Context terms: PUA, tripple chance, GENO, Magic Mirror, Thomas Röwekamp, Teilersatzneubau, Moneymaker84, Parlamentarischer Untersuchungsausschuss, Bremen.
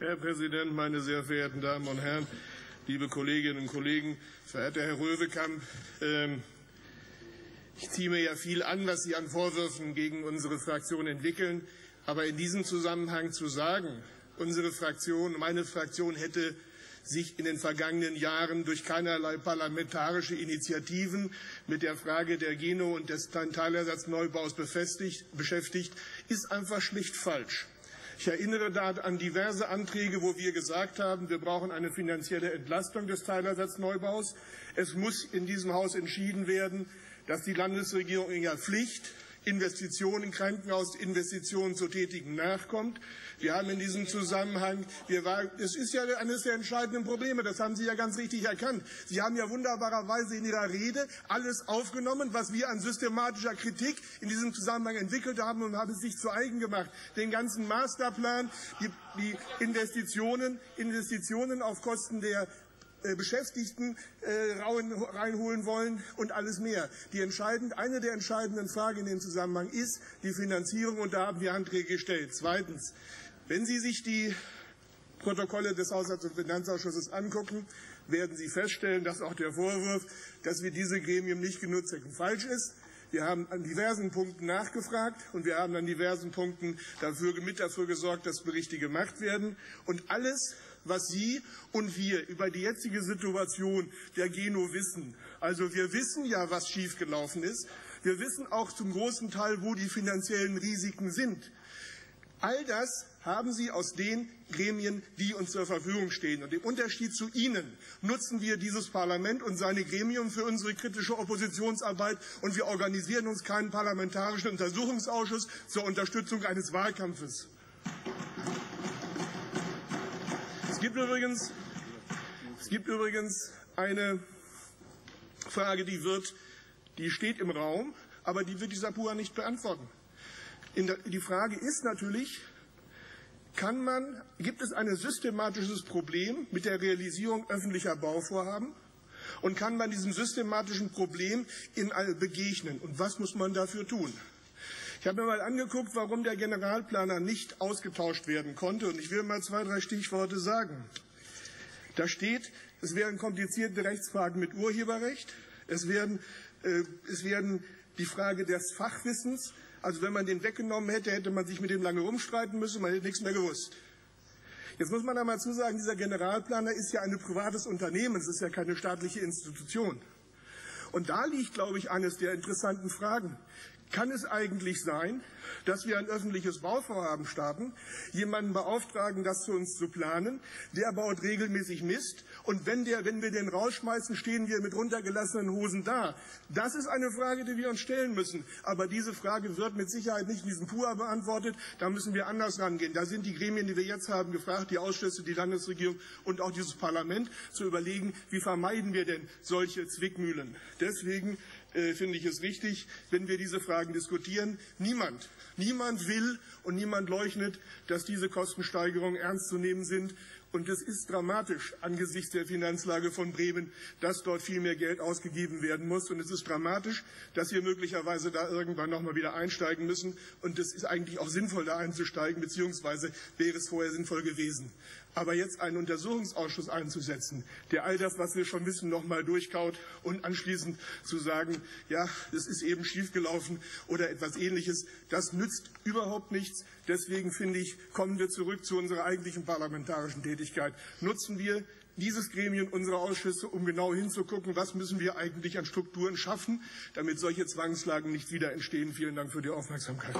Herr Präsident, meine sehr verehrten Damen und Herren, liebe Kolleginnen und Kollegen, verehrter Herr Röwekamp, ich ziehe mir ja viel an, was Sie an Vorwürfen gegen unsere Fraktion entwickeln, aber in diesem Zusammenhang zu sagen, unsere Fraktion, meine Fraktion hätte sich in den vergangenen Jahren durch keinerlei parlamentarische Initiativen mit der Frage der GENO und des Teilersatzneubau's beschäftigt, ist einfach schlicht falsch. Ich erinnere da an diverse Anträge, wo wir gesagt haben, wir brauchen eine finanzielle Entlastung des Teilersatzneubau's. Es muss in diesem Haus entschieden werden, dass die Landesregierung in der Pflicht, Investitionen, Krankenhausinvestitionen zu tätigen, nachkommt. Wir haben in diesem Zusammenhang, es ist ja eines der entscheidenden Probleme, das haben Sie ja ganz richtig erkannt. Sie haben ja wunderbarerweise in Ihrer Rede alles aufgenommen, was wir an systematischer Kritik in diesem Zusammenhang entwickelt haben und haben es sich zu eigen gemacht. Den ganzen Masterplan, die Investitionen auf Kosten der Beschäftigten reinholen wollen und alles mehr. Eine der entscheidenden Fragen in dem Zusammenhang ist die Finanzierung, und da haben wir Anträge gestellt. Zweitens, wenn Sie sich die Protokolle des Haushalts- und Finanzausschusses angucken, werden Sie feststellen, dass auch der Vorwurf, dass wir diese Gremien nicht genutzt hätten, falsch ist. Wir haben an diversen Punkten nachgefragt und wir haben an diversen Punkten mit dafür gesorgt, dass Berichte gemacht werden. Und alles, was Sie und wir über die jetzige Situation der GENO wissen, also wir wissen ja, was schiefgelaufen ist, wir wissen auch zum großen Teil, wo die finanziellen Risiken sind. All das haben Sie aus den Gremien, die uns zur Verfügung stehen. Und im Unterschied zu Ihnen nutzen wir dieses Parlament und seine Gremien für unsere kritische Oppositionsarbeit, und wir organisieren uns keinen parlamentarischen Untersuchungsausschuss zur Unterstützung eines Wahlkampfes. Es gibt übrigens eine Frage, die steht im Raum, aber die wird dieser Pura nicht beantworten. Die Frage ist natürlich, gibt es ein systematisches Problem mit der Realisierung öffentlicher Bauvorhaben, und kann man diesem systematischen Problem begegnen, und was muss man dafür tun? Ich habe mir mal angeguckt, warum der Generalplaner nicht ausgetauscht werden konnte, und ich will mal 2, 3 Stichworte sagen. Da steht, es wären komplizierte Rechtsfragen mit Urheberrecht, es werden die Frage des Fachwissens, also wenn man den weggenommen hätte, hätte man sich mit dem lange rumstreiten müssen, man hätte nichts mehr gewusst. Jetzt muss man da mal zusagen, dieser Generalplaner ist ja ein privates Unternehmen, es ist ja keine staatliche Institution. Und da liegt, glaube ich, eines der interessanten Fragen. Kann es eigentlich sein, dass wir ein öffentliches Bauvorhaben starten, jemanden beauftragen, das für uns zu planen, der baut regelmäßig Mist, und wenn wir den rausschmeißen, stehen wir mit runtergelassenen Hosen da? Das ist eine Frage, die wir uns stellen müssen. Aber diese Frage wird mit Sicherheit nicht in diesem PUA beantwortet. Da müssen wir anders rangehen. Da sind die Gremien, die wir jetzt haben, gefragt, die Ausschüsse, die Landesregierung und auch dieses Parlament, zu überlegen, wie vermeiden wir denn solche Zwickmühlen. Deswegen finde ich es richtig, wenn wir diese Fragen diskutieren. Niemand will und niemand leugnet, dass diese Kostensteigerungen ernst zu nehmen sind. Und es ist dramatisch angesichts der Finanzlage von Bremen, dass dort viel mehr Geld ausgegeben werden muss. Und es ist dramatisch, dass wir möglicherweise da irgendwann nochmal wieder einsteigen müssen. Und es ist eigentlich auch sinnvoll, da einzusteigen, beziehungsweise wäre es vorher sinnvoll gewesen. Aber jetzt einen Untersuchungsausschuss einzusetzen, der all das, was wir schon wissen, nochmal durchkaut, und anschließend zu sagen, ja, es ist eben schiefgelaufen oder etwas Ähnliches, das nützt überhaupt nichts. Deswegen finde ich, kommen wir zurück zu unserer eigentlichen parlamentarischen Tätigkeit. Nutzen wir dieses Gremium, unsere Ausschüsse, um genau hinzugucken, was müssen wir eigentlich an Strukturen schaffen, damit solche Zwangslagen nicht wieder entstehen. Vielen Dank für die Aufmerksamkeit.